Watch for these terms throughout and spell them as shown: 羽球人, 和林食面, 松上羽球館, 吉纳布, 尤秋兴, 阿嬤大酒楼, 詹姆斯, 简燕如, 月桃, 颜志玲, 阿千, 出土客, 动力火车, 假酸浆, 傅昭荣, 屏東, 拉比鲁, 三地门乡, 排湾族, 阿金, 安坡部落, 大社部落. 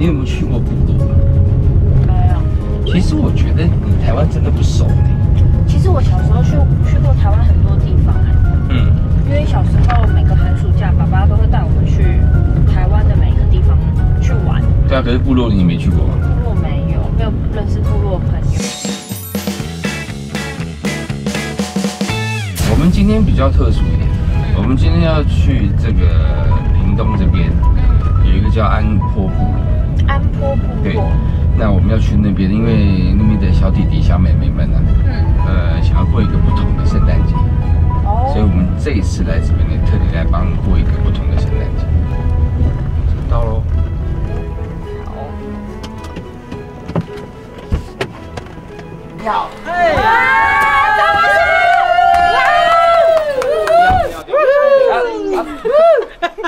你有没有去过部落啊？没有。其实我觉得你台湾真的不熟呢。其实我小时候去过台湾很多地方，嗯，因为小时候每个寒暑假，爸爸都会带我们去台湾的每一个地方去玩。对啊，可是部落你没去过吗？部落没有认识部落朋友。我们今天比较特殊一点，我们今天要去这个屏东这边。 有一个叫安坡部落，安坡部落。对，那我们要去那边，因为那边的小弟弟、小妹妹们啊，想要过一个不同的圣诞节，哦，所以我们这一次来这边呢，特地来帮过一个不同的圣诞节。到喽。好。要。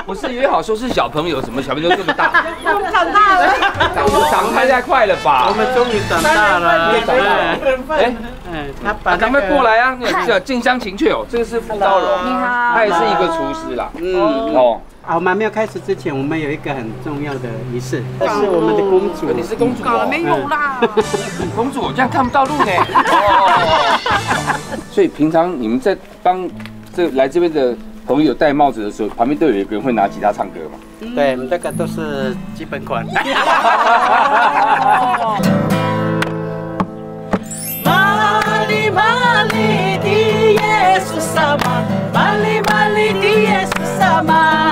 不是约好说是小朋友，什么小朋友这么大？我们长大了，长太快了吧？我们终于长大了，长大了。哎，赶快过来啊！这近乡情怯哦，这个是傅昭荣，他也是一个厨师啦。嗯哦，啊，我们没有开始之前，我们有一个很重要的仪式，是我们的公主。你是公主？没有啦，公主我这样看不到路呢。所以平常你们在帮来这边的。 朋友戴帽子的时候，旁边都有一个人会拿吉他唱歌嘛？对，这个都是基本款。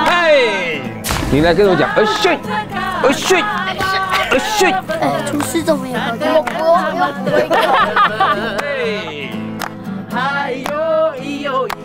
嘿，你来跟我讲，而睡。厨师怎么也会跟我播？ 哎呦咿呦，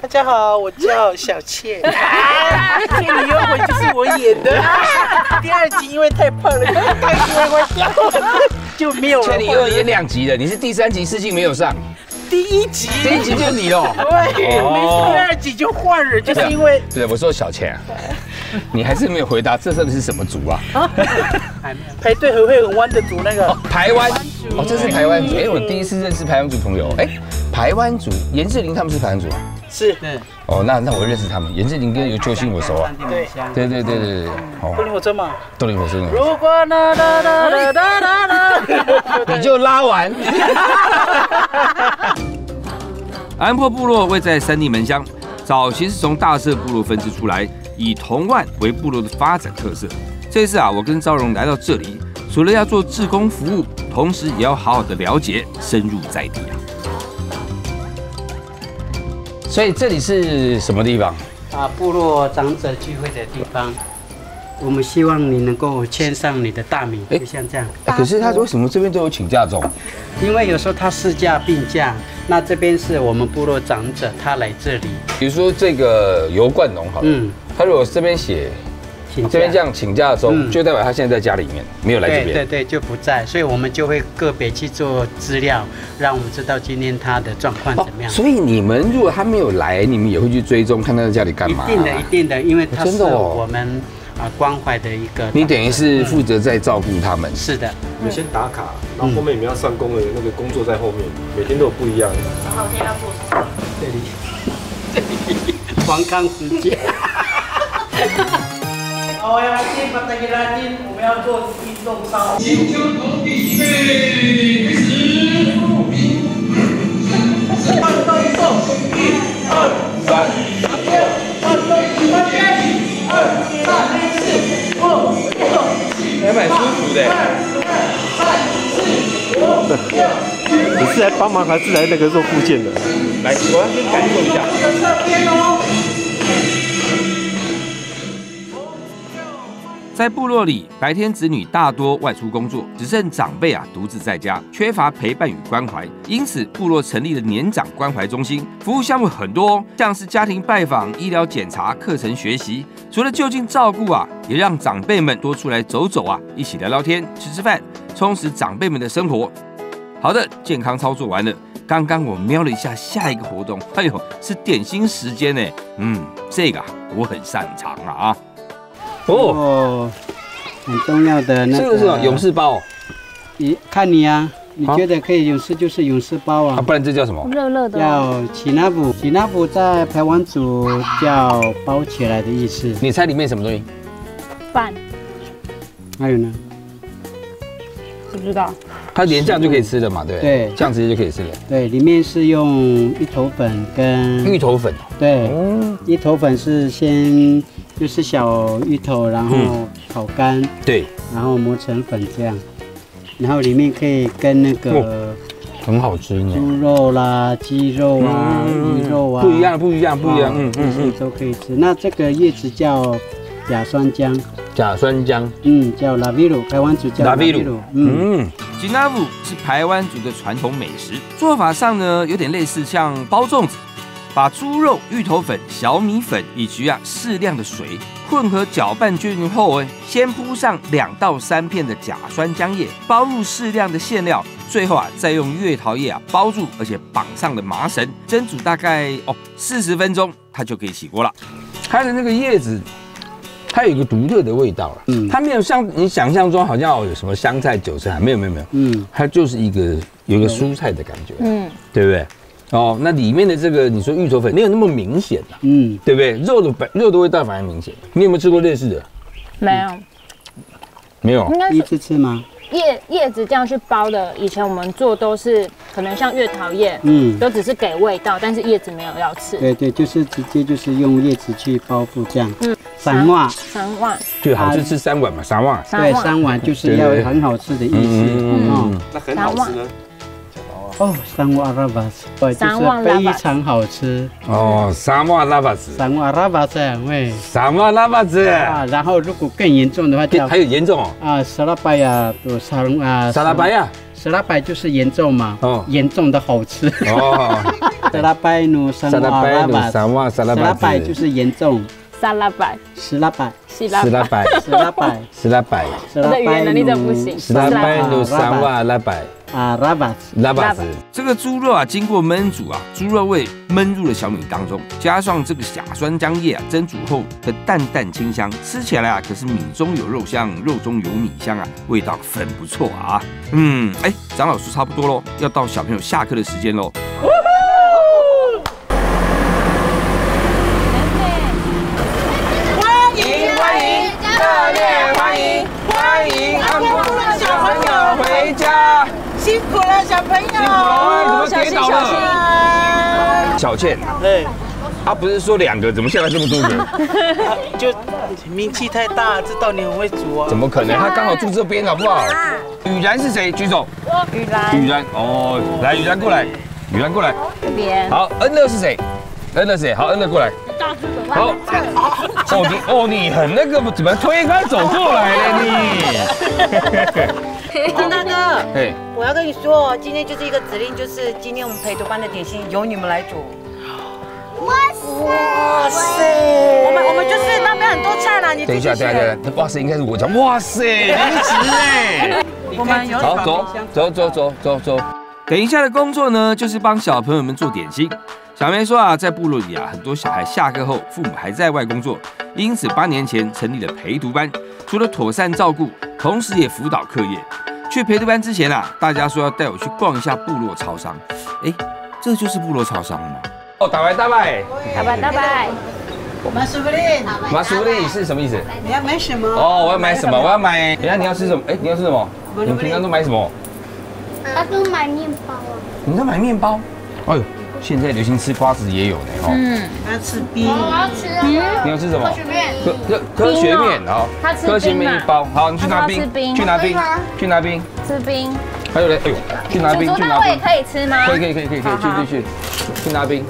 大家好，我叫小倩。倩女幽魂就是我演的。第二集因为太胖了，太乖乖掉了，就没有了。倩女幽魂演2集了，你是第3集试镜没有上。第1集。第1集就你哦。对，没第2集就换人，就是因为。对，我说小倩，你还是没有回答，这到底是什么族啊？啊，排队很会很弯的族那个。排湾族。哦，这是排湾族。哎，我第一次认识排湾族朋友。哎，排湾族，颜志玲他们是排湾族。 是，哦，那我认识他们，颜志玲跟尤秋兴我熟啊。对，好。动力火车嘛，动力火车。如果啦啦啦啦啦啦，你就拉完。安坡部落位在三地门乡，早期是从大社部落分支出来，以铜腕为部落的发展特色。这次啊，我跟昭荣来到这里，除了要做志工服务，同时也要好好的了解，深入在地啊。 所以这里是什么地方？啊，部落长者聚会的地方。我们希望你能够牵上你的大米，就像这样。可是他为什么这边都有请假中？因为有时候他事假病假，那这边是我们部落长者，他来这里。比如说这个油罐农好了，他如果这边写，这边这样请假中，就代表他现在在家里面没有来这边。对，就不在，所以我们就会个别去做资料，让我们知道今天他的状况怎么样。所以你们如果他没有来，你们也会去追踪，看他在家里干嘛？一定的，因为他是我们啊关怀的一个。你等于是负责在照顾他们。是的，你们先打卡，然后后面你们要上工的那个工作在后面，每天都有不一样的。然后现在要做什么？这里，黄康时间。 我要进巴达吉拉金，我们要做运动操。研究土地预备，10、1、2、3，1、2、3、4、5、6、7、还蛮舒服的。你是来帮忙还是来那个做附件的？来，我要先感受一下。 在部落里，白天子女大多外出工作，只剩长辈啊独自在家，缺乏陪伴与关怀。因此，部落成立了年长关怀中心，服务项目很多哦，像是家庭拜访、医疗检查、课程学习。除了就近照顾啊，也让长辈们多出来走走啊，一起聊聊天、吃吃饭，充实长辈们的生活。好的，健康操作完了，刚刚我瞄了一下下一个活动，哎呦，是点心时间呢。这个我很擅长啊。哦，很重要的那个。这个是勇士包。你看你啊，你觉得可以勇士就是勇士包啊。不然这叫什么？热热的。叫吉纳布，吉纳布在台湾煮叫包起来的意思。你猜里面什么东西？饭。还有呢？ 不知道，它连这样就可以吃了嘛？对，对，这样直接就可以吃了。对，里面是用芋头粉跟芋头粉。对，芋头粉是先就是小芋头，然后烤干，对，然后磨成粉这样，然后里面可以跟那个很好吃呢，猪肉啦、鸡肉啊、鱼肉啊，不一样，都可以吃。那这个叶子叫假酸浆。 假酸浆，叫拉比鲁，台湾族叫拉比鲁。吉纳布是台湾族的传统美食，做法上呢有点类似像包粽子，把猪肉、芋头粉、小米粉以及适量的水混合搅拌均后，先铺上2到3片的假酸浆叶，包入适量的馅料，最后再用月桃叶包住，而且绑上了麻绳，蒸煮大概40分钟，它就可以起锅了。它的那个叶子。 它有一个独特的味道了，它没有像你想象中好像有什么香菜、韭菜，没有，它就是一个有一个蔬菜的感觉，对不对？哦，那里面的这个你说芋头粉没有那么明显啦，对不对？肉的味道反而明显。你有没有吃过类似的？没有，没有，应该第一次吃吗？叶子这样去包的，以前我们做都是可能像月桃叶，都只是给味道，但是叶子没有要吃。对，就是直接就是用叶子去包覆这样。三碗，最好是吃3碗嘛，3碗。对，3碗就是要很好吃的意思。那很好吃呢？哦，3碗拉巴斯，就是非常好吃。哦，3碗拉巴斯，喂。3碗拉巴斯。啊，然后如果更严重的话，还有严重哦。啊，沙拉巴呀。沙拉白就是严重嘛，严重的好吃。沙拉白努3碗拉巴斯，沙拉白就是严重。 十拉百，我的语言能力真不行。10拉百，拉巴斯。这个猪肉经过焖煮猪肉味焖入了小米当中，加上这个假酸浆叶蒸煮后的淡淡清香，吃起来可是米中有肉香，肉中有米香味道很不错啊。长老说差不多喽，要到小朋友下课的时间喽。 欢迎安波的小朋友回家，辛苦了小朋友，小心小心。小倩，对，不是说2个，怎么下来这么多个？就名气太大，知道你很会煮啊。怎么可能？他刚好住这边，好不好？雨然是谁？举手。雨然，来，雨然过来。这边。好，恩乐是谁？好，恩乐过来。 好，你很那个，怎么推开走过来了你？曾大哥，对，我要跟你说，今天就是一个指令，就是今天我们陪读班的点心由你们来煮。哇塞！我们就是那边很多菜啦，你等一下，哇塞，应该是我讲，哇塞，临时哎。我们有走。等一下的工作呢，就是帮小朋友们做点心。 小梅说在部落里很多小孩下课后，父母还在外工作，因此8年前成立了陪读班，除了妥善照顾，同时也辅导课业。去陪读班之前大家说要带我去逛一下部落超商，这就是部落超商吗？哦，打白。马苏布利是什么意思？你要买什么？哦，我要买什么？我要买。等下你要吃什么？你要吃什么？你平常都买什么？他都买面包啊。你在买面包？哎呦。 现在流行吃瓜子也有呢，他要吃冰，我要吃啊，你要吃什么？科学面，好，科学面一包，好，你去拿冰，吃冰，还有嘞，哎呦，去拿冰，我也可以吃吗？可以，去拿冰，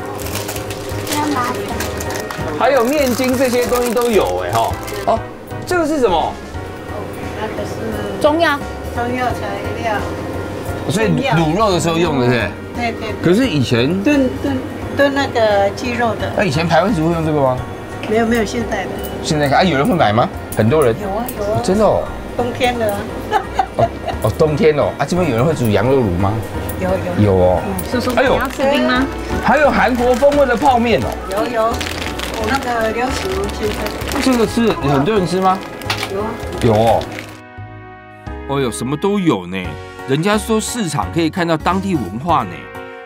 还有面筋这些东西都有哎哈，哦，这个是什么？那个是中药材料。 所以卤肉的时候用的是，对。可是以前炖那个鸡肉的。那以前台湾族会用这个吗？没有，现在的。现在有人会买吗？很多人。有啊。真的哦。冬天的。哦，冬天哦，啊，这边有人会煮羊肉卤吗？有哦。叔叔，哎呦，你要吃冰吗？还有韩国风味的泡面哦。有，我那个刘叔去吃。这个是很多人吃吗？有啊。有哦。哦呦，什么都有呢。人家说市场可以看到当地文化呢。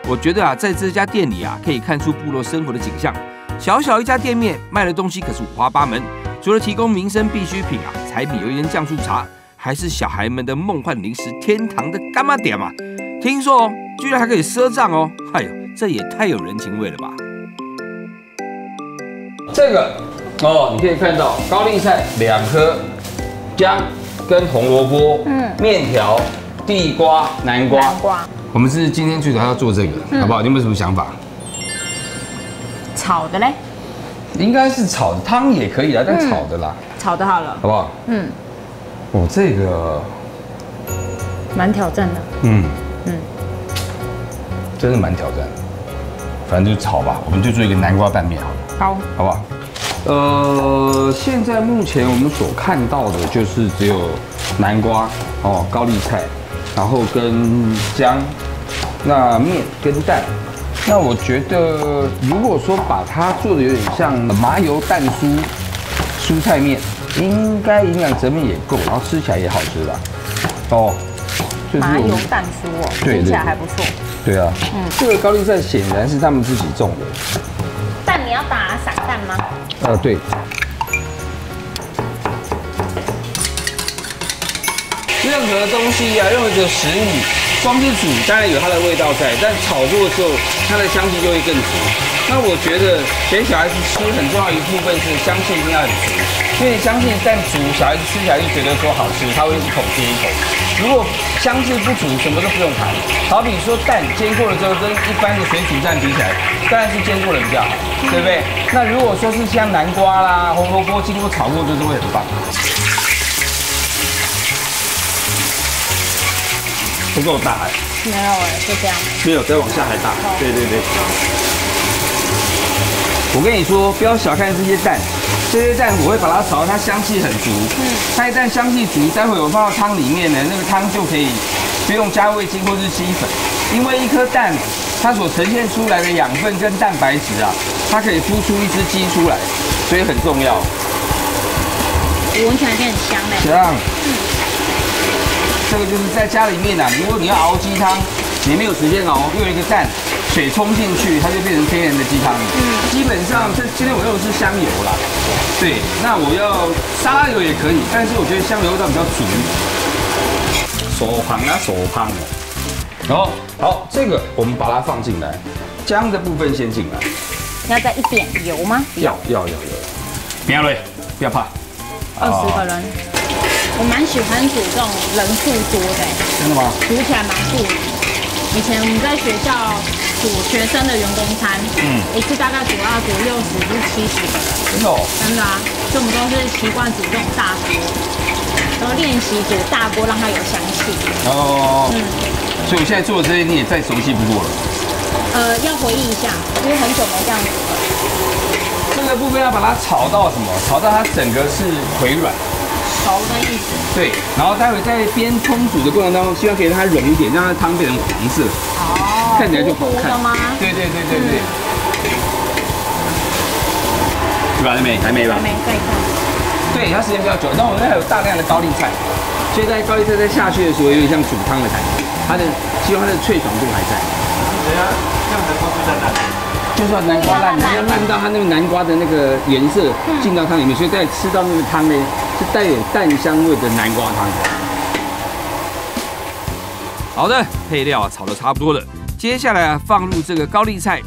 我觉得啊，在这家店里啊，可以看出部落生活的景象。小小一家店面，卖的东西可是五花八门。除了提供民生必需品啊，柴米油盐酱醋茶。 还是小孩们的梦幻零食天堂的干妈点嘛？听说哦，居然还可以赊账哦！哎呦，这也太有人情味了吧！这个哦，你可以看到高丽菜2颗，姜跟红萝卜，面条、地瓜、南瓜。我们是今天最早要做这个，好不好？你有没有什么想法？炒的嘞？应该是炒的，汤也可以啦，但炒的啦。炒的好了，好不好？嗯。 哦，这个蛮挑战的。真的蛮挑战。反正就炒吧，我们就做一个南瓜拌面好了。好，好不好？现在目前我们所看到的就是只有南瓜哦，高丽菜，然后跟姜，那面跟蛋。那我觉得，如果说把它做的有点像麻油蛋蔬菜面。 应该营养成分也够，然后吃起来也好吃吧。哦，麻油蛋酥哦，听起来还不错。对啊，这个高丽菜显然是他们自己种的。蛋你要打散蛋吗？对。任何东西啊，任何的食物，光是煮当然有它的味道在，但炒作的时候，它的香气就会更足。那我觉得给小孩子吃很重要一部分是香气一定要很足。 因为香气一旦煮，小孩子吃起来就觉得说好吃，他会一口接一口。如果香气不足，什么都不用谈。好比说蛋煎过了之后，跟一般的水煮蛋比起来，当然是煎过了比较好，对不对？那如果说是像南瓜啦、红萝卜经过炒过，就是会很棒。不够大哎，没有哎，就这样。没有，再往下还大。对。我跟你说，不要小看这些蛋。 这些蛋我会把它炒，它香气很足。它一旦香气足，待会我放到汤里面呢，那个汤就可以不用加味精或是稀粉，因为一颗蛋它所呈现出来的养分跟蛋白质啊，它可以孵出一只鸡出来，所以很重要。我闻起来变很香哎。香。这个就是在家里面啊，如果你要熬鸡汤，你没有时间熬，用一个蛋。 水冲进去，它就变成天然的鸡汤。基本上这今天我用的是香油啦。对，那我要沙拉油也可以，但是我觉得香油味道比较足。手旁哦。然后好，这个我们把它放进来，姜的部分先进来。要再一点油吗？要。不要累，不要怕。20个人，我蛮喜欢煮这种人数多的。真的吗？煮起来蛮过瘾。以前我们在学校。 煮学生的员工餐，一次大概煮到60至70个人，真的哦，真的啊，所以我们都是习惯煮这种大锅，然后练习煮大锅，让它有香气。哦，所以我现在做的这些你也再熟悉不过了。要回忆一下，因为很久没这样煮了。这个部分要把它炒到什么？炒到它整个是回软。 熟的意思。对，然后待会在边烹煮的过程当中，希望可以让它融一点，让它汤变成黄色。哦，看起来就好看。吗？对。煮完了没？还没吧？还没，再看。对，它时间比较久。那我们还有大量的高丽菜，所以在高丽菜在下去的时候，有点像煮汤的感觉。它的，希望它的脆爽度还在。等一下，这样南瓜就在哪里？就是要南瓜烂，要烂到它那个南瓜的那个颜色进到汤里面，所以再吃到那个汤呢。 是带有蛋香味的南瓜汤。好的，配料啊炒得差不多了，接下来啊放入这个高丽菜，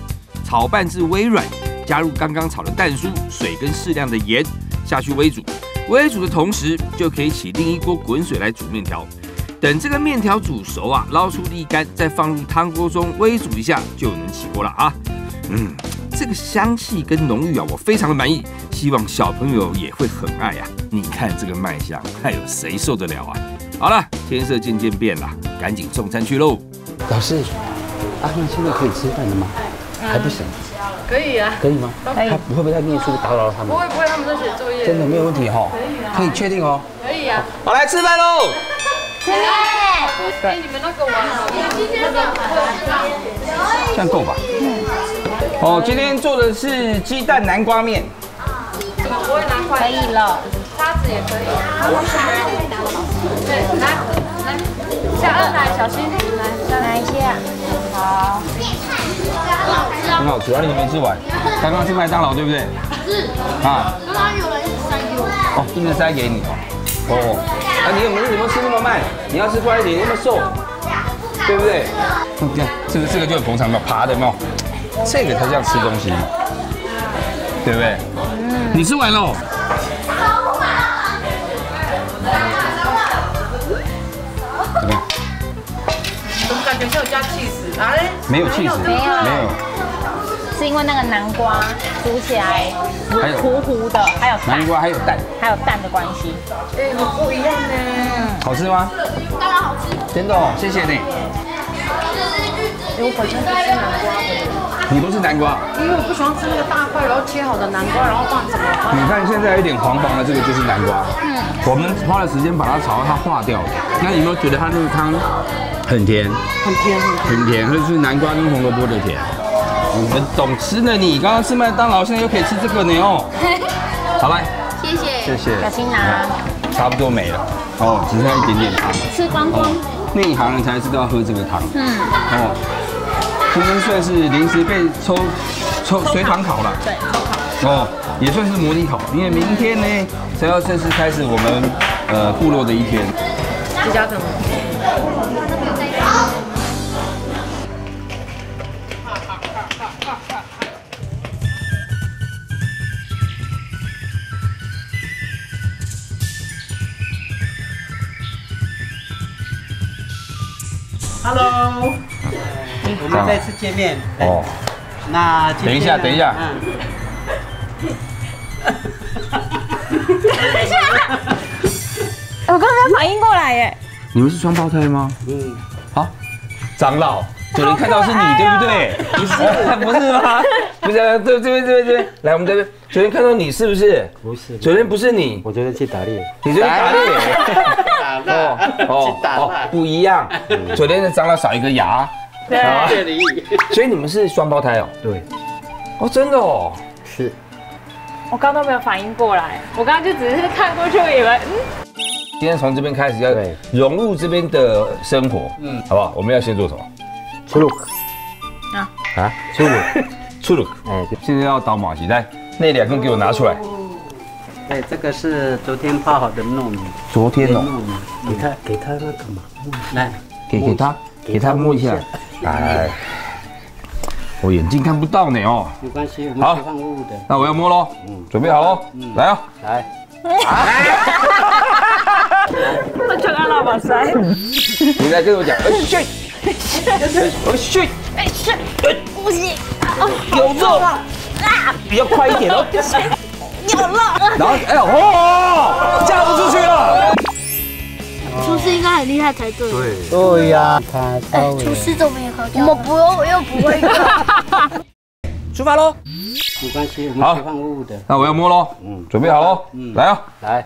炒拌至微软，加入刚刚炒的蛋酥、水跟适量的盐，下去煨煮。煨煮的同时，就可以起另一锅滚水来煮面条。等这个面条煮熟啊，捞出沥干，再放入汤锅中煨煮一下，就能起锅了啊。这个香气跟浓郁啊，我非常的满意，希望小朋友也会很爱啊。你看这个卖相，还有谁受得了啊？好了，天色渐变了，赶紧送餐去喽。老师，阿曼现在可以吃饭了吗？还不行。可以啊。可以吗？可以。他不会不会在念书打扰到他们？不会，他们在写作业。真的没有问题哈。可以确定哦。可以啊。我来吃饭喽。对，你们那个我，这样够吧？哦，今天做的是鸡蛋南瓜面。可以了，叉子也可以。对，来，下二奶，小心，来，拿一下。好。很好吃，啊，你没吃完，刚刚去麦当劳对不对？是。啊。刚刚有人塞给我。哦，真的塞给你哦。 哦，啊，你怎么吃那么慢？你要吃快一点，你那么瘦，对不对？你看，是不是这个就是捧场嘛，爬的嘛，这个才叫吃东西，对不对？嗯。你吃完喽？怎么样？怎么感觉像有加起司？啊嘞？没有起司，没有，是因为那个南瓜煮起来。 糊糊的，还有南瓜，还有蛋，还有蛋的关系。哎，我不一样呢。嗯，好吃吗？当然好吃。真的哦，谢谢你。我本身不吃南瓜的。你不吃南瓜？因为我不喜欢吃那个大块，然后切好的南瓜，然后放什么？你看现在有点黄黄的，这个就是南瓜。嗯。我们花了时间把它炒到它化掉了。那你有没有觉得它那个汤很甜？很甜，很甜，就是南瓜跟红萝卜的甜。 你们懂吃呢？你刚刚吃麦当劳，现在又可以吃这个呢哦。好来，谢谢，谢谢，小心拿。差不多没了哦，只剩下一点点汤。吃光光。内行人才知道喝这个汤。嗯。哦，今天算是临时被抽随堂考了。对，抽考。哦，也算是模拟考，因为明天呢才要正式开始我们部落的一天。这家怎么？ Hello， 我们再次见面哦。那等一下，等一下。我刚才反应过来耶。你们是双胞胎吗？嗯。好，长老，有人看到是你，对不对？不是，不是吗？不是，这边，来，我们这边。昨天看到你是不是？不是。昨天不是你，我昨天去打猎。你昨天打猎。 哦，不一样。昨天长了少一个牙，对，所以你们是双胞胎哦。对，哦，真的哦，是。我刚都没有反应过来，我刚刚就只是看过去，我以为嗯。今天从这边开始要融入这边的生活，嗯，好不好？我们要先做什么？出入。啊，出入。哎，现在要倒马蹄，来，那两根给我拿出来。 哎，这个是昨天泡好的糯米。昨天哦，给他那个嘛，来，给他摸一下。哎，我眼睛看不到呢哦。没关系，好，那我要摸喽。嗯，准备好哦，来哦，来。我穿阿拉伯衫。你来跟我讲，哎，不行，有肉，比较快一点哦。 然后，哎呦，哦，嫁不出去了。厨师应该很厉害才对。对呀，哎，厨师怎么也考掉？我们不用，又不会考。出发喽！没关系，我们放雾的。那我要摸喽，嗯，准备好喽，嗯，来啊，来。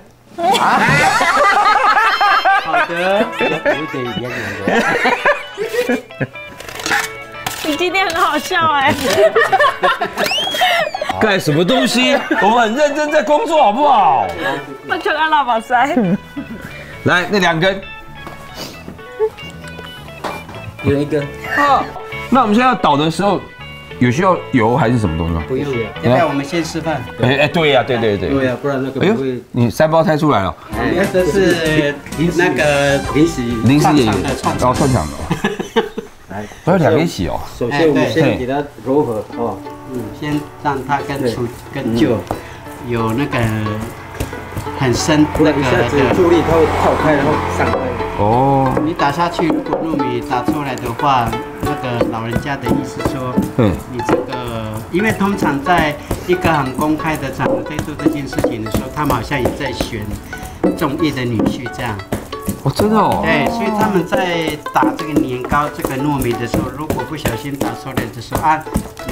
好的，有点一点点的。你今天很好笑哎。 干什么东西？我们很认真在工作，好不好？我穿阿拉伯衫。来，那两根，有一根。好，那我们现在要倒的时候，有需要油还是什么东西吗？不用，要不要我们先示范？哎，对呀，对。对呀，不然那个不会。你三胞胎出来了。哎，这是那个临时演员，然后串场的。来，不要两边洗哦。首先我们先给它揉合哦。 先让它跟酒有那个很深那个助力，它会泡开然后上来。哦，你打下去，如果糯米打出来的话，那个老人家的意思说，嗯，你这个，因为通常在一个很公开的场合在做这件事情的时候，他们好像也在选中意的女婿这样。哦，真的哦。对，所以他们在打这个年糕、这个糯米的时候，如果不小心打出来的时候啊。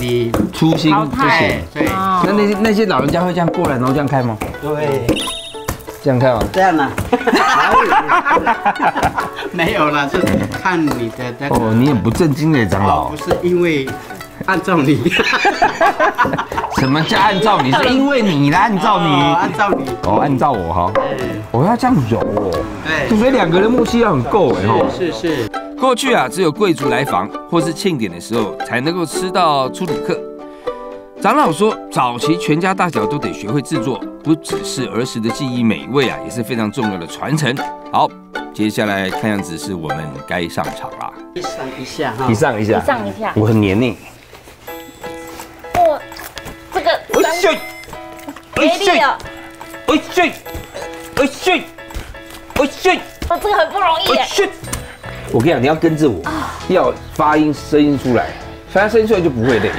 你粗心这些，对，那些老人家会这样过来，然后这样开吗？对，这样看吗？这样呢？没有啦，是看你的那个。哦，你也不正经的长老。不是因为按照你。什么叫按照你？是因为你啦，按照你。按照你。哦，按照我哈。我要这样揉哦。对。所以两个人默契要很够哎吼。是是。过去啊，只有贵族来访或是庆典的时候才能够吃到出土客。 长老说，早期全家大小都得学会制作，不只是儿时的记忆美味啊，也是非常重要的传承。好，接下来看样子是我们该上场啦。一上一下，我很黏腻。我这个，我这个很不容易耶。我跟你讲，你要跟着我，要发音声音出来。 反正声音出来就不会累，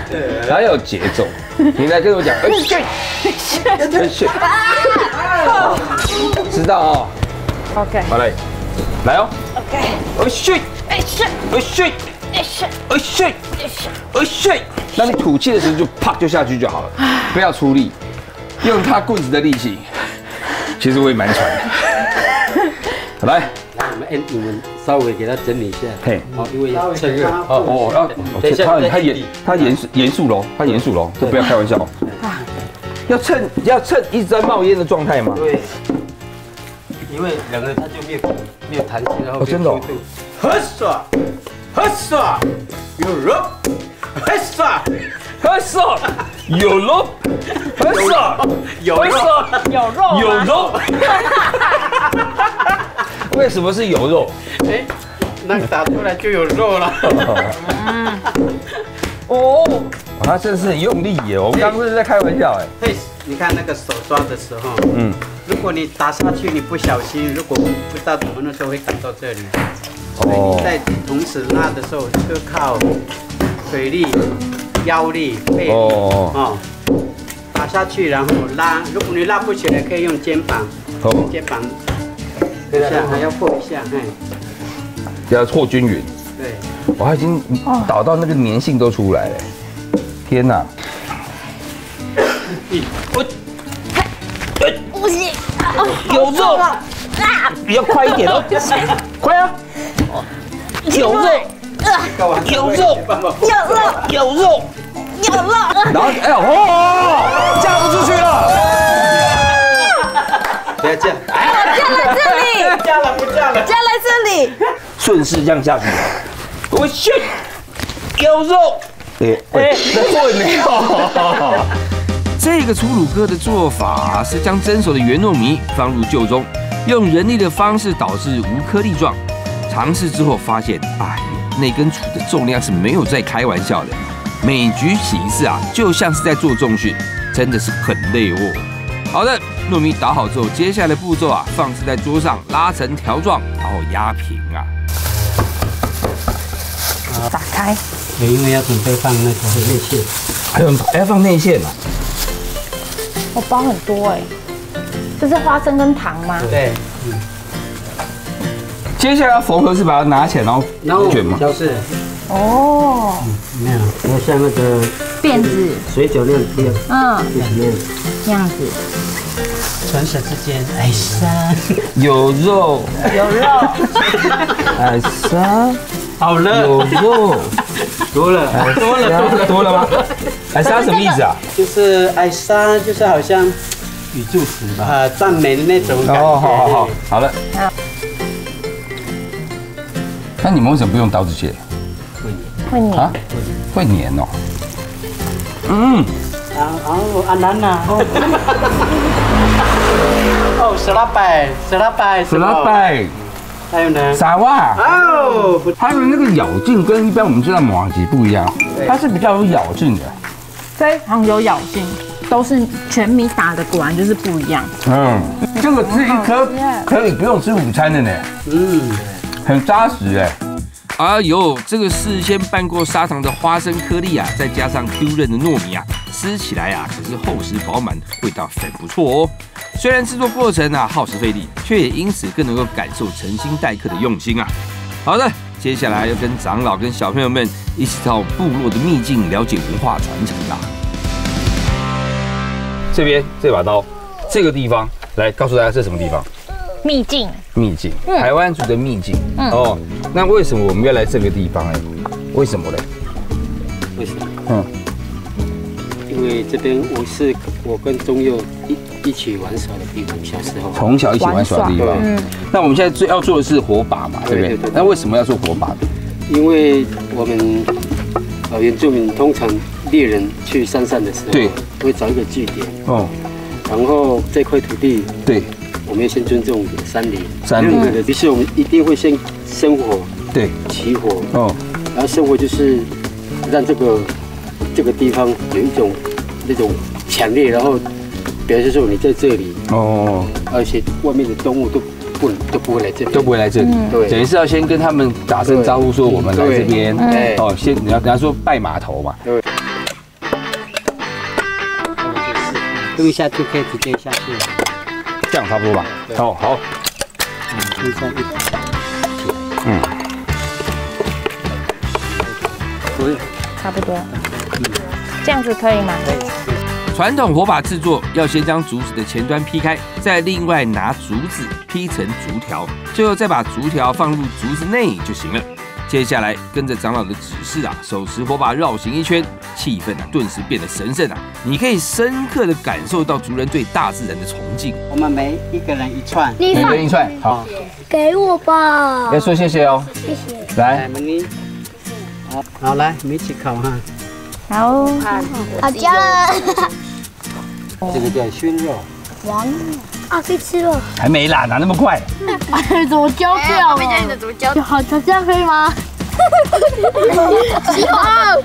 然后要有节奏。你来跟我讲，知道哦。OK， 好嘞，来哦。OK，那你吐气的时候就啪就下去就好了，不要出力，用他棍子的力气。其实我也蛮喘的。来。 我们稍微给它整理一下，嘿，哦，因为趁热，哦，他严肃喽，这不要开玩笑哦，要趁一直在冒烟的状态嘛，对，因为两个人他就没有弹性，然后真的，很爽，有肉，很爽，有肉，很爽，有肉。 为什么是有肉？哎，那打出来就有肉了。哦，他真是很用力耶！我刚刚是在开玩笑哎。对，你看那个手抓的时候，嗯，如果你打下去，你不小心，如果不知道怎么弄，就会打到这里。哦。你在同时拉的时候，就靠腿力、腰力、背力哦，打下去然后拉。如果你拉不起来，可以用肩膀，对啊，还要破一下，哎，要错均匀。对，我已经倒到那个粘性都出来了，天哪！不行，有肉了，比较快一点哦，快啊！有肉，然后哎呦，哦，嫁不出去了，不要这样。 嫁来这里，顺势这样下去。我去，有肉。哎，会没有？这个出乳哥的做法是将蒸熟的圆糯米放入臼中，用人力的方式导致无颗粒状。尝试之后发现，哎，那根杵的重量是没有在开玩笑的。每举起一次啊，就像是在做重训，真的是很累哦。好的。 糯米打好之后，接下来的步骤啊，放置在桌上，拉成条状，然后压平啊。打开。因为要准备放那个内馅，还要放内馅啊。我包很多哎，这是花生跟糖吗？对。接下来要缝合是把它拿起来，然后卷吗？就是。哦。没有，要像那个辫子、水饺那样。嗯。这样子。 唇舌之间，哎呀，有肉，哎呀，好了，有肉，多了吗？哎呀，什么意思啊？就是哎呀，就是好像语助词吧，赞美的那种感觉。哦，好了。那你们为什么不用刀子切？会粘哦。嗯。 哦，十拉百，还有呢？沙瓦。哦，它的那个咬劲跟一般我们知道麻糬不一样，它是比较有咬劲的，非常有咬劲，都是全米打的，果然就是不一样。嗯，这个是一颗可以不用吃午餐的呢。嗯，很扎实哎。 哎呦，这个事先拌过砂糖的花生颗粒啊，再加上 Q 韧的糯米啊，吃起来啊可是厚实饱满，味道很不错哦。虽然制作过程啊耗时费力，却也因此更能够感受诚心待客的用心啊。好的，接下来要跟长老跟小朋友们一起到部落的秘境，了解文化传承啦。这边这把刀，这个地方来告诉大家是什么地方？秘境。秘境，台湾族的秘境。哦，那为什么我们要来这个地方呢？为什么呢？为什么？因为这边我跟宗佑一起玩耍的地方，小时候从小一起玩耍的地方。那我们现在最要做的是火把嘛，对不对？那为什么要做火把？因为我们原住民通常猎人去山上的时候，对，会找一个据点。哦。 然后这块土地，对，我们要先尊重山林，任何的，于是我们一定会先生火，对，起火，哦，然后生火就是让这个地方有一种那种强烈，然后表示说你在这里，哦，而且外面的动物都不会来这里，都不会来这里，对，等于是要先跟他们打声招呼，说我们来这边，哦，先你要说拜码头嘛，对。 丢一下就可以直接下去了，这样差不多吧。哦，好。嗯，上一。嗯。可以。差不多。这样子可以吗？可以。传统火把制作要先将竹子的前端劈开，再另外拿竹子劈成竹条，最后再把竹条放入竹子内就行了。接下来跟着长老的指示啊，手持火把绕行一圈。 气氛啊，顿时变得神圣啊！你可以深刻的感受到族人对大自然的崇敬。我们每一个人一串，每个人一串，好，给我吧。要说谢谢哦，谢谢。来，好，来，我们一起烤哈。好，好加了。这个叫熏肉。王啊，可以吃了。还没啦，哪那么快？怎么焦掉了？好，这样可以吗？喜欢。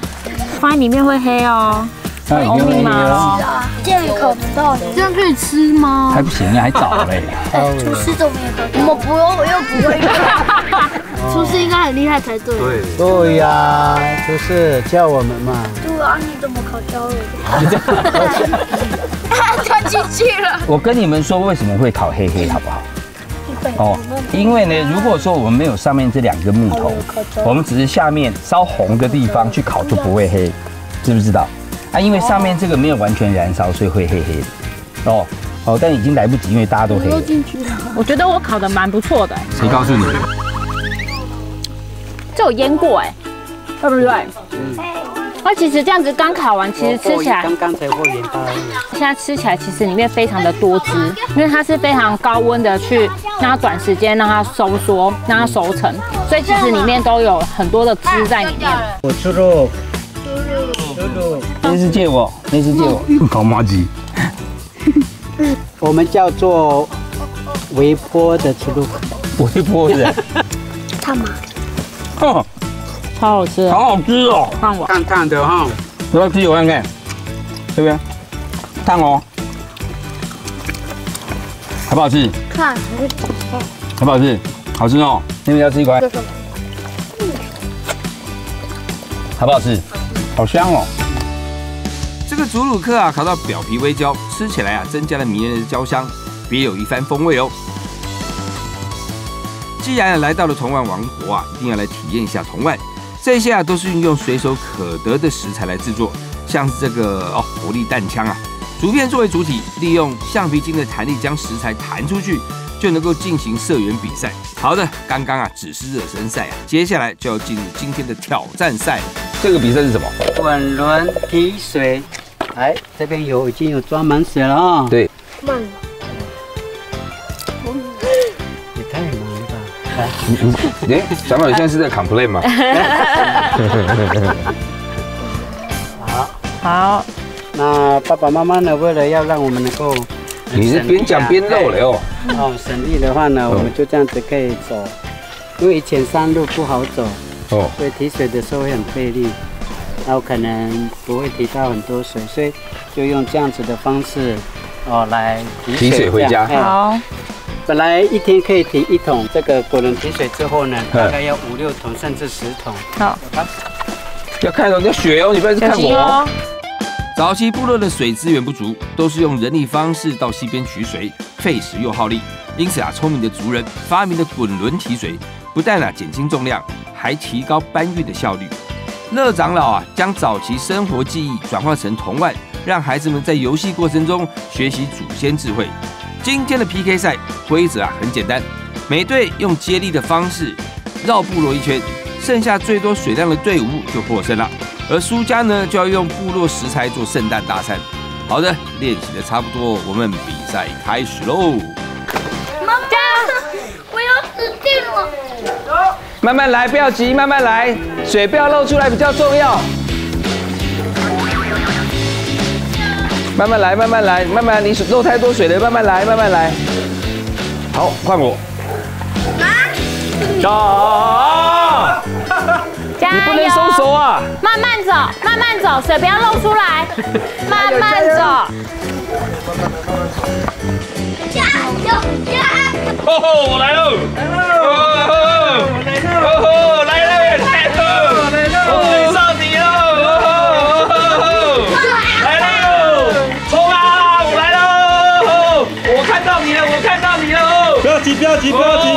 放在里面会黑哦，红米吗？这样烤不到，这样可以吃吗？还不行啊，还早嘞。厨师怎么也烤到？我不用，我又不会烤。厨师应该很厉害才对。对呀，厨师叫我们嘛。对啊，你怎么烤焦了？他进去了。我跟你们说，为什么会烤黑黑，好不好？ 哦，因为呢，如果说我们没有上面这两根木头，我们只是下面烧红的地方去烤，就不会黑，知不知道？啊，因为上面这个没有完全燃烧，所以会黑黑的。哦哦，但已经来不及，因为大家都黑了。我觉得我烤的蛮不错的。谁告诉你的？这有腌过哎，对不对？那其实这样子刚烤完，其实吃起来刚才过盐巴而已。现在吃起来其实里面非常的多汁，因为它是非常高温的去让它短时间让它收缩，让它熟成，所以其实里面都有很多的汁在里面。我吃肉，那是借我，那是借我。烤麻鸡，我们叫做微波的猪肉，微波的，干嘛？哦。 超好吃，好好吃哦！烫我，烫烫的哈，我要吃有看看，对不对？烫哦，好不好吃？看，好不好吃？好吃哦！那边要吃一块，好不好吃？好香哦！这个竹乳蚵啊，烤到表皮微焦，吃起来啊，增加了迷人的焦香，别有一番风味哦。 既然来到了同万王国啊，一定要来体验一下同万。这些啊都是运用随手可得的食材来制作，像是这个哦活力弹枪啊，竹片作为主体，利用橡皮筋的弹力将食材弹出去，就能够进行射援比赛。好的，刚刚啊只是热身赛啊，接下来就要进入今天的挑战赛。这个比赛是什么？滚轮提水。哎，这边已经有装满水了啊、哦。对。慢了。 哎，长老，你现在是在 complain 吗？好，好。那爸爸妈妈呢？为了要让我们能够，你是边讲边漏了哦。哦，省力的话呢，我们就这样子可以走，因为以前山路不好走，哦，所以提水的时候会很费力，然后可能不会提到很多水，所以就用这样子的方式，哦，来提水回家。好。 本来一天可以提一桶，这个果仁提水之后呢，大概要5、6桶甚至10桶。好，要看人家学哦，你不要看我哦。早期部落的水资源不足，都是用人力方式到溪边取水，费时又耗力。因此啊，聪明的族人发明了滚轮提水，不但啊减轻重量，还提高搬运的效率。乐长老啊，将早期生活技艺转化成童玩，让孩子们在游戏过程中学习祖先智慧。今天的 PK 赛规则很简单，每队用接力的方式绕部落一圈，剩下最多水量的队伍就获胜了。而输家呢，就要用部落食材做圣诞大餐。好的，练习的差不多，我们比赛开始喽！妈妈，我要死定了！慢慢来，不要急，慢慢来，水不要漏出来比较重要。 慢慢来，慢慢来，慢慢，你漏太多水了，慢慢来，慢慢来。好，换我。啊！加油！你不能松手啊！慢慢走，慢慢走，水不要漏出来。慢慢走。加油！加油！哦吼，我来喽！哦吼，哦吼，来嘞！来喽！来喽！我追上你喽！ 不要急，不要急，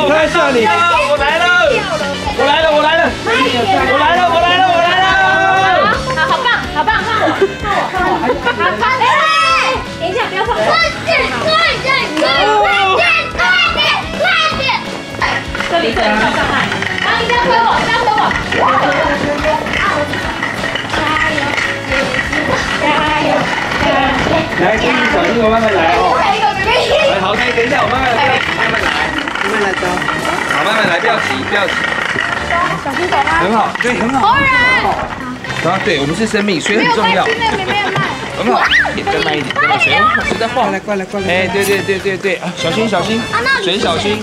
看一下你！我来了，我来了，我来了，我来了，我来了，我来了！好，好棒，好棒，看我，看我，看我！哎，等一下，不要放！快点！这里，这里，上来！啊，你不要推我，不要推我！加油！来，注意小心，我慢慢来哦。 好，可以，等一下，我慢慢来，慢慢来，慢慢来走。好，慢慢来，不要急，不要急。小心走啊！很好，对，很好。好，啊，对，我们是生命，所以很重要。很好，再慢一点，慢一点，水在晃，来，过来，过来。哎，对对对对对，啊，小心小心，水小心。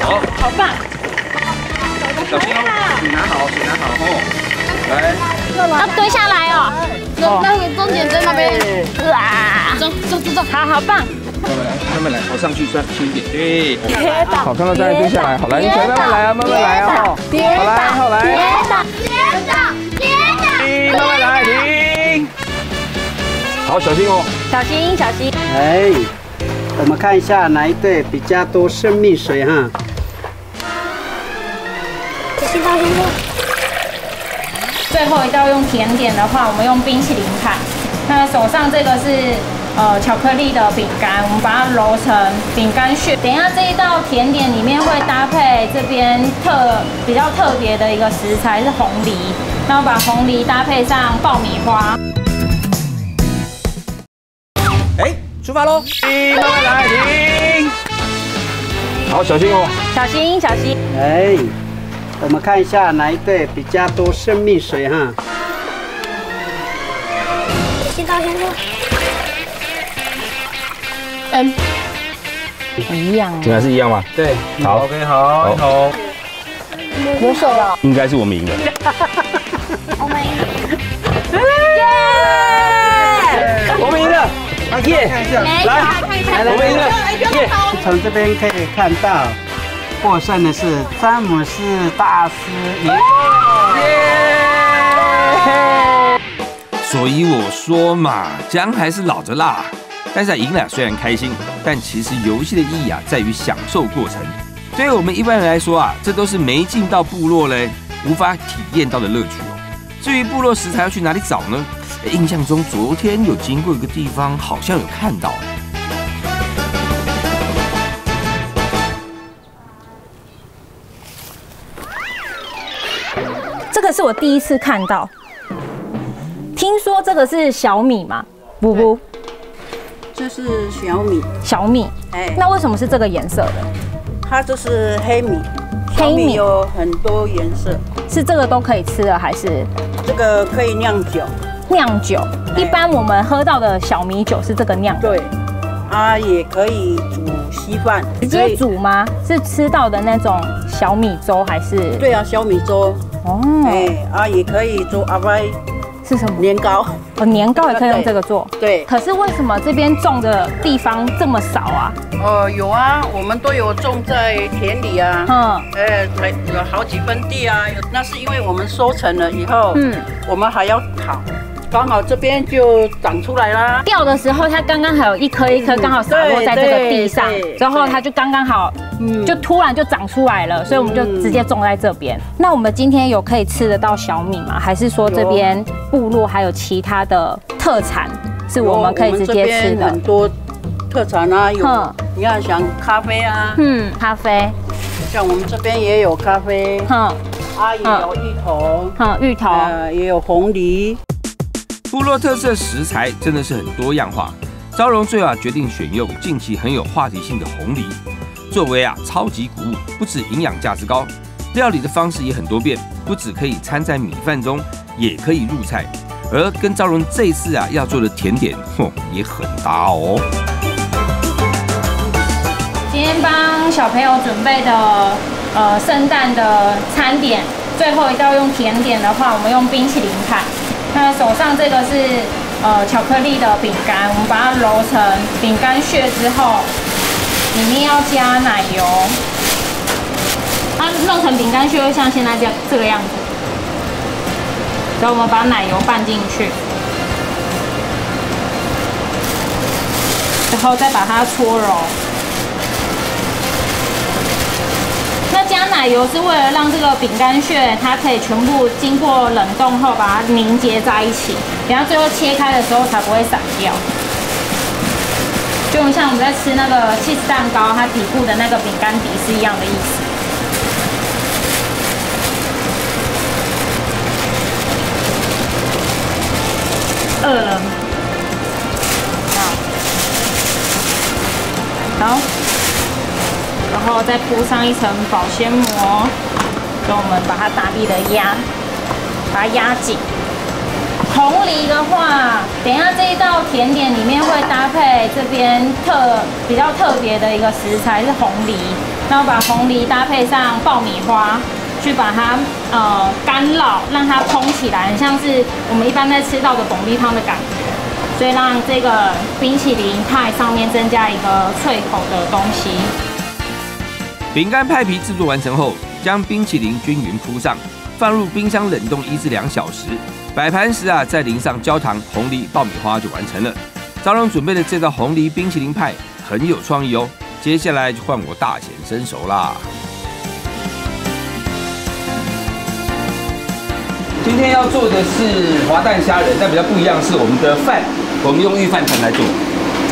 好，好棒。小心哦，水拿好，水拿好哦。来，要蹲下来哦。那个终点在那边。哇，走，好好棒。 慢慢来，我上去算轻一点。对，好，看到大家蹲下来，好来，你慢慢来啊，慢慢来哦，好来，好来，停，慢慢来，停，好，小心哦，小心，小心。哎，我们看一下哪一队比较多生命水哈。小心，小心。最后一道用甜点的话，我们用冰淇淋派。那手上这个是。 巧克力的饼干，我们把它揉成饼干屑。等一下这一道甜点里面会搭配这边比较特别的一个食材是红梨，然后把红梨搭配上爆米花。哎，出发喽！停，慢慢来，停。好，小心哦。小心，小心。哎，我们看一下哪一队比较多生命水哈。先到，先到。 嗯，一样，竟然是一样吗？对，好 ，OK， 好，你好，有手了，应该是我们赢的。我们赢，我们赢了，阿叶，来，我们赢了，耶！从这边可以看到，获胜的是詹姆斯大师爷。所以我说嘛，姜还是老的辣。 但是赢了虽然开心，但其实游戏的意义啊在于享受过程。对于我们一般人来说啊，这都是没进到部落嘞，无法体验到的乐趣哦。至于部落食材要去哪里找呢？印象中昨天有经过一个地方，好像有看到。这个是我第一次看到，听说这个是小米吗？不不。 这是小米，小米，哎，那为什么是这个颜色的？它就是黑米，黑米有很多颜色，是这个都可以吃的，还是这个可以酿酒？酿酒，一般我们喝到的小米酒是这个酿的。对，啊，也可以煮稀饭，直接煮吗？是吃到的那种小米粥还是？对啊，小米粥。哦，哎，啊，也可以做阿歪。 是什么年糕？哦，年糕也可以用这个做。对。可是为什么这边种的地方这么少啊？有啊，我们都有种在田里啊。嗯。有好几分地啊。那是因为我们收成了以后，嗯，我们还要烤，刚好这边就长出来啦。掉的时候，它刚刚还有一颗一颗刚好洒落在这个地上，之后它就刚刚好，嗯，就突然就长出来了，所以我们就直接种在这边。那我们今天有可以吃得到小米吗？还是说这边？ 部落还有其他的特产是我们可以直接吃的，很多特产啊，有你要想咖啡啊，咖啡，像我们这边也有咖啡，啊，也有芋头，芋头，也有红梨。部落特色食材真的是很多样化，昭荣最后决定选用近期很有话题性的红梨，作为超级谷物，不止营养价值高，料理的方式也很多变，不止可以掺在米饭中，也可以入菜。 而跟昭荣这一次要做的甜点，也很搭哦。今天帮小朋友准备的圣诞的餐点，最后一道用甜点的话，我们用冰淇淋派。那手上这个是巧克力的饼干，我们把它揉成饼干屑之后，里面要加奶油。它弄成饼干屑会像现在这个样子。 然后我们把奶油拌进去，然后再把它搓揉。那加奶油是为了让这个饼干屑它可以全部经过冷冻后把它凝结在一起，等到最后切开的时候才不会散掉。就像我们在吃那个起司蛋糕，它底部的那个饼干底是一样的意思。 饿了，好，然后再铺上一层保鲜膜，跟我们把它大力的压，把它压紧。红梨的话，等一下这一道甜点里面会搭配这边比较特别的一个食材是红梨，那我把红梨搭配上爆米花。 去把它干烙，让它蓬起来，很像是我们一般在吃到的蹦米汤的感觉，所以让这个冰淇淋派上面增加一个脆口的东西。饼干派皮制作完成后，将冰淇淋均匀铺上，放入冰箱冷冻1至2小时。摆盘时再淋上焦糖、红梨、爆米花就完成了。昭荣准备的这道红梨冰淇淋派很有创意哦，接下来就换我大显身手啦。 今天要做的是滑蛋虾仁，但比较不一样是我们的饭，我们用御饭团来做。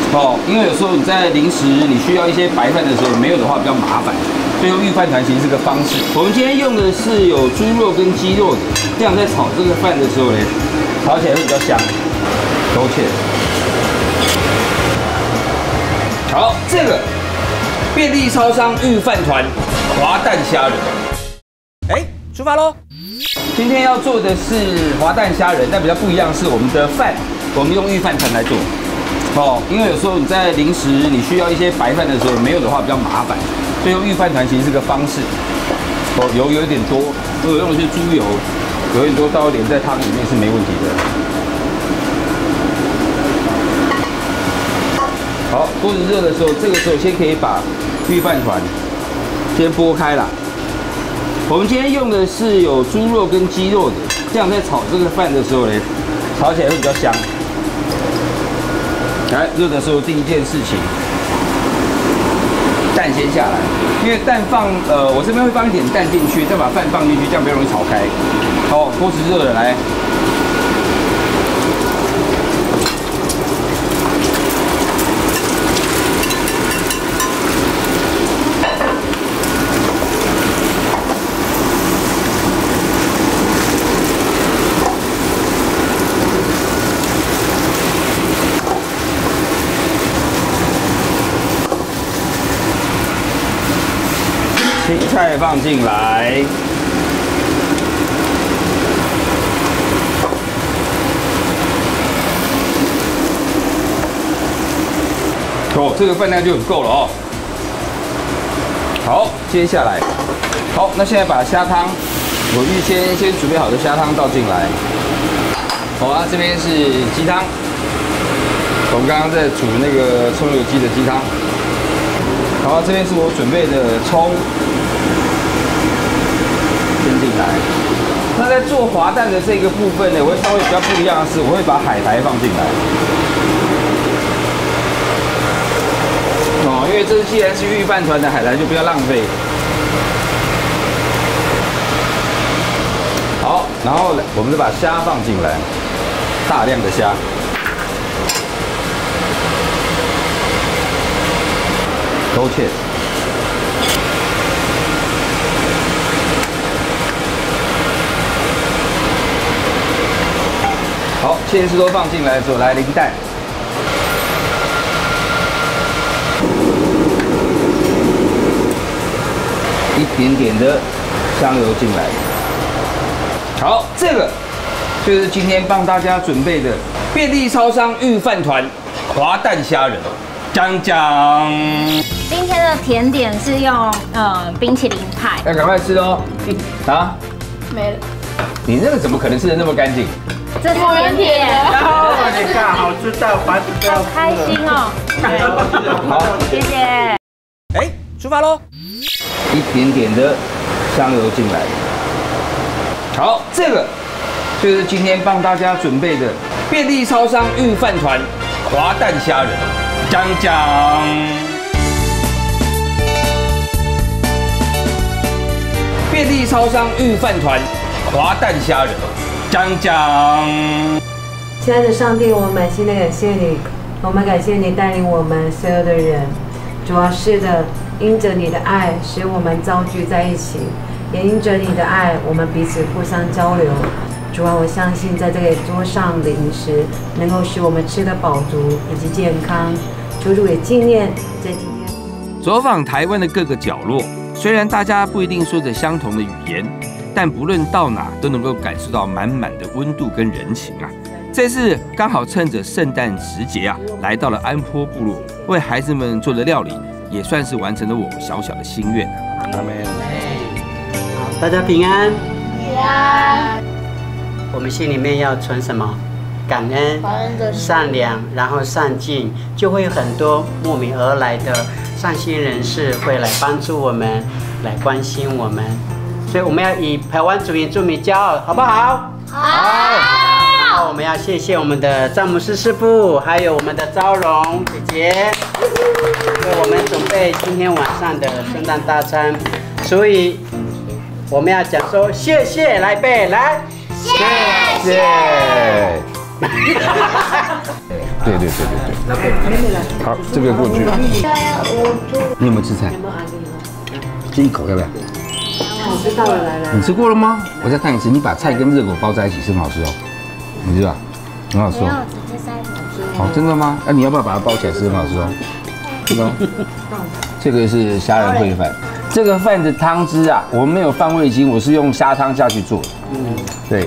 哦，因为有时候你在零食你需要一些白饭的时候没有的话比较麻烦，所以用御饭团其实是个方式。我们今天用的是有猪肉跟鸡肉的，这样在炒这个饭的时候呢，炒起来会比较香。勾芡。好，这个便利超商御饭团滑蛋虾仁，出发喽！ 今天要做的是滑蛋虾仁，但比较不一样是我们的饭，我们用御饭团来做。哦，因为有时候你在零食你需要一些白饭的时候没有的话比较麻烦，所以用御饭团其实是个方式。哦，油有点多，如果用的是猪油，有点多倒一点在汤里面是没问题的。好，锅子热的时候，这个时候先可以把御饭团先拨开啦。 我们今天用的是有猪肉跟鸡肉的，这样在炒这个饭的时候呢，炒起来会比较香。来，热的时候第一件事情，蛋先下来，因为蛋放我这边会放一点蛋进去，再把饭放进去，这样比较容易炒开。好，锅子热了，来，菜放进来，哦，这个分量就很够了哦。好，接下来，好，那现在把虾汤，我预先准备好的虾汤倒进来。好啊，这边是鸡汤，我们刚刚在煮那个葱油鸡的鸡汤。好，这边是我准备的葱。 进来，那在做滑蛋的这个部分呢，我会稍微比较不一样的是，我会把海苔放进来。哦，因为这既然是御饭团的海苔，就不要浪费。好，然后我们就把虾放进来，大量的虾。勾芡。好，芡实都放进来之后，来淋蛋。 一点点的香油进来，好，这个就是今天帮大家准备的便利超商御饭团滑蛋虾仁。讲讲，今天的甜点是用冰淇淋派，要赶快吃哦！啊，没了，你那个怎么可能吃得那么干净？这是甜点，你看好吃到烦，好开心哦！好，谢谢。哎，出发喽！ 一点点的香油进来。好，这个就是今天帮大家准备的便利超商御饭团滑蛋虾仁。讲讲，便利超商御饭团滑蛋虾仁。讲讲，亲爱的上帝，我们满心的感谢你，我们感谢你带领我们所有的人。主要是的。 因着你的爱，使我们遭聚在一起；也因着你的爱，我们彼此互相交流。主啊，我相信在这个桌上的饮食，能够使我们吃得饱足以及健康。主主也纪念在今天。走访台湾的各个角落，虽然大家不一定说着相同的语言，但不论到哪都能够感受到满满的温度跟人情啊！这次刚好趁着圣诞时节啊，来到了安坡部落，为孩子们做的料理。 也算是完成了我小小的心愿。阿门。好，大家平安。平安。我们心里面要存什么？感恩、善良，然后善尽，就会有很多慕名而来的善心人士会来帮助我们，来关心我们。所以我们要以台湾族原住民骄傲，好不好？好。 那我们要谢谢我们的詹姆斯师傅，还有我们的昭蓉姐姐，为我们准备今天晚上的圣诞大餐，所以我们要讲说谢谢来呗，来，谢谢。对对对对对。好，这个过去。你有没有吃菜？这一口要不要？我知道了，来来。你吃过了吗？我再看一次，你把菜跟热狗包在一起，是很好吃哦。 你知道，很好吃哦。哦，真的吗？那你要不要把它包起来吃？很好吃哦。这个，这个是虾仁烩饭。这个饭的汤汁啊，我没有放味精，我是用虾汤下去做的。对，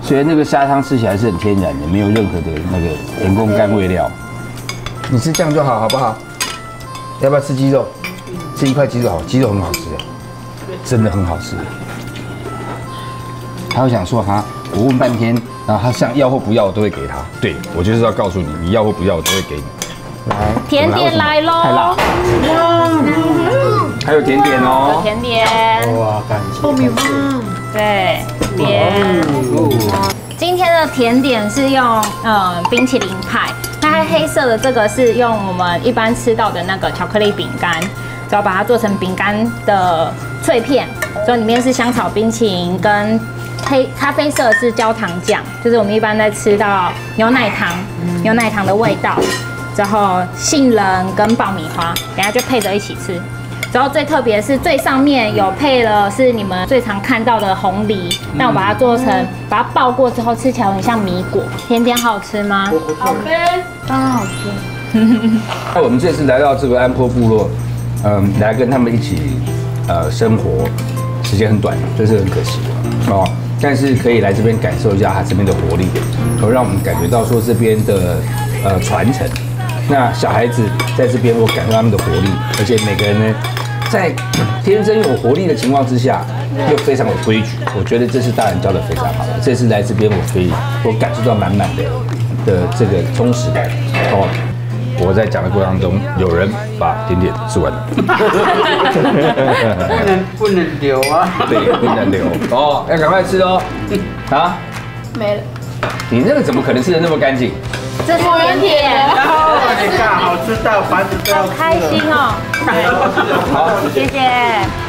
所以那个虾汤吃起来是很天然的，没有任何的那个人工甘味料。你吃酱就好，好不好？要不要吃鸡肉？吃一块鸡肉好，鸡肉很好吃的，真的很好吃。他会想说哈，我问半天。 然后他想要或不要，我都会给他。对，我就是要告诉你，你要或不要，我都会给你。来，甜点来喽！太辣。还有甜点哦。甜点。哇，感谢。爆米花。对，甜。今天的甜点是用冰淇淋派，那黑色的这个是用我们一般吃到的那个巧克力饼干，然后把它做成饼干的脆片，然后里面是香草冰淇淋跟。 黑咖啡色是焦糖酱，就是我们一般在吃到牛奶糖的味道，然后杏仁跟爆米花，等下就配着一起吃。然后最特别是最上面有配了是你们最常看到的红梨，但我把它做成，把它爆过之后吃起来很像米果。甜点好吃吗？好吃，当然好吃。那我们这次来到这个安坡部落，来跟他们一起生活，时间很短，这是很可惜的哦。 但是可以来这边感受一下它这边的活力，然后让我们感觉到说这边的传承。那小孩子在这边，我感受他们的活力，而且每个人呢，在天生有活力的情况之下，又非常有规矩。我觉得这次大人教的非常好。这次来这边，我感受到满满的这个充实感。哦，我在讲的过程当中，有人把甜点吃完了。不能留啊！对，不能留哦，要赶快吃哦。啊，没了。你那个怎么可能吃得那么干净？这是甜点。你看，好吃到烦死了。好开心哦！好，谢谢。